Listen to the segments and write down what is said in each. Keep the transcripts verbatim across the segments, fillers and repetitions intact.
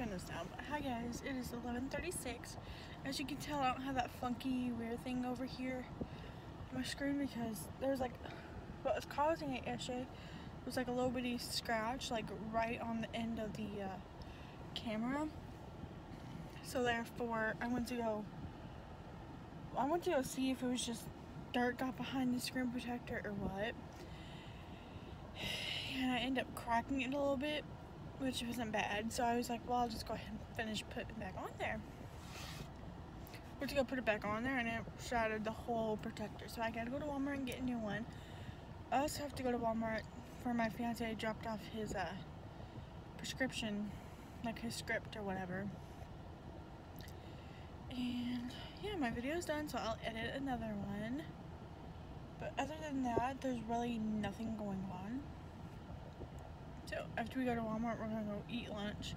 turn this down. But hi guys, it is eleven thirty-six. As you can tell, I don't have that funky weird thing over here on my screen because there's like, what was causing it yesterday was like a little bitty scratch, like right on the end of the uh, camera. So therefore, I went to go. I went to go see if it was just dirt got behind the screen protector or what. And I ended up cracking it a little bit, which wasn't bad. So I was like, well, I'll just go ahead and finish putting it back on there. Went to go put it back on there, and it shattered the whole protector. So I gotta go to Walmart and get a new one. I also have to go to Walmart for my fiance. I dropped off his uh, prescription, like his script or whatever. And yeah, my video's done, so I'll edit another one. But other than that, there's really nothing going on. So after we go to Walmart, we're gonna go eat lunch.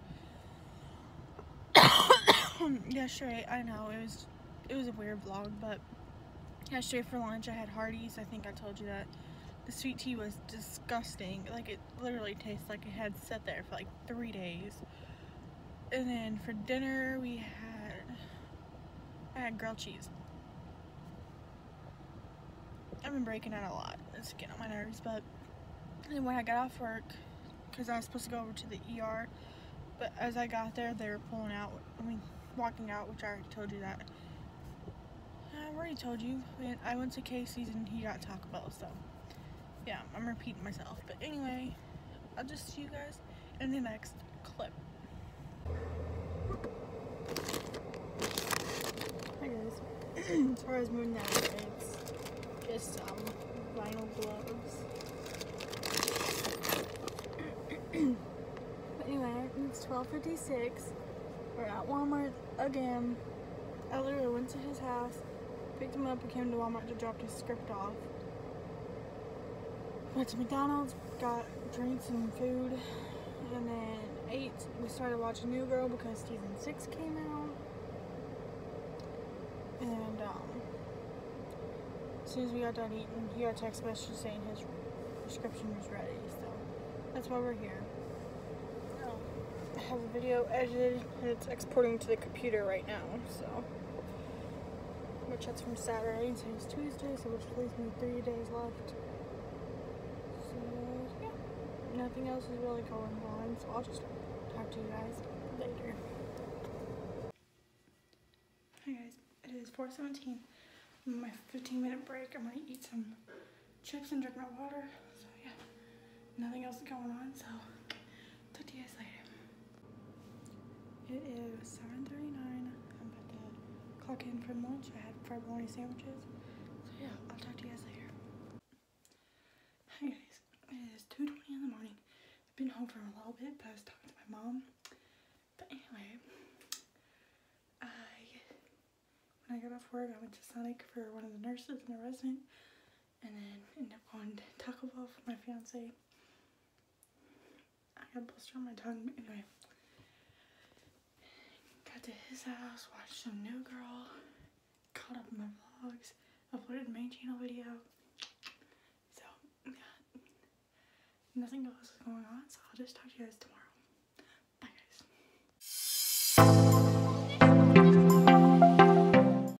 Yeah, sure, I know it was it was a weird vlog, but yesterday for lunch I had Hardees. I think I told you that. The sweet tea was disgusting. Like, it literally tastes like it had sat there for like three days. And then for dinner we had I had grilled cheese. I've been breaking out a lot. It's getting on my nerves, but then when I got off work, because I was supposed to go over to the E R, but as I got there, they were pulling out. I mean, walking out, which I already told you that. I already told you. I went to Casey's and he got Taco Bell, so. Yeah, I'm repeating myself, but anyway, I'll just see you guys in the next clip. Hi guys, as far as moving that, it's just um, vinyl gloves. But anyway, it's twelve fifty-six, we're at Walmart again. I literally went to his house, picked him up, and came to Walmart to drop his script off. Went to McDonald's, got drinks and food, and then ate. We started watching New Girl because season six came out. And um, as soon as we got done eating, he got a text message saying his prescription was ready, so that's why we're here. Um, I have a video edited and it's exporting to the computer right now, so. Which that's from Saturday, and today's Tuesday, so which leaves me three days left. Nothing else is really going on, so I'll just talk to you guys later. Hi guys, it is four seventeen. I'm on my fifteen minute break. I'm gonna eat some chips and drink my water. So yeah, nothing else is going on, so talk to you guys later. It is seven thirty-nine. I'm about to clock in from lunch. I had fried bologna sandwiches. So yeah, I'll talk to you guys later. Hi guys. It is two twenty in the morning. I've been home for a little bit, but I was talking to my mom. But anyway, I when I got off work, I went to Sonic for one of the nurses and a resident, and then ended up going to Taco Bell for my fiance. I got a blister on my tongue. Anyway, got to his house, watched some New Girl, caught up on my vlogs, uploaded a main channel video. Nothing else is going on, so I'll just talk to you guys tomorrow.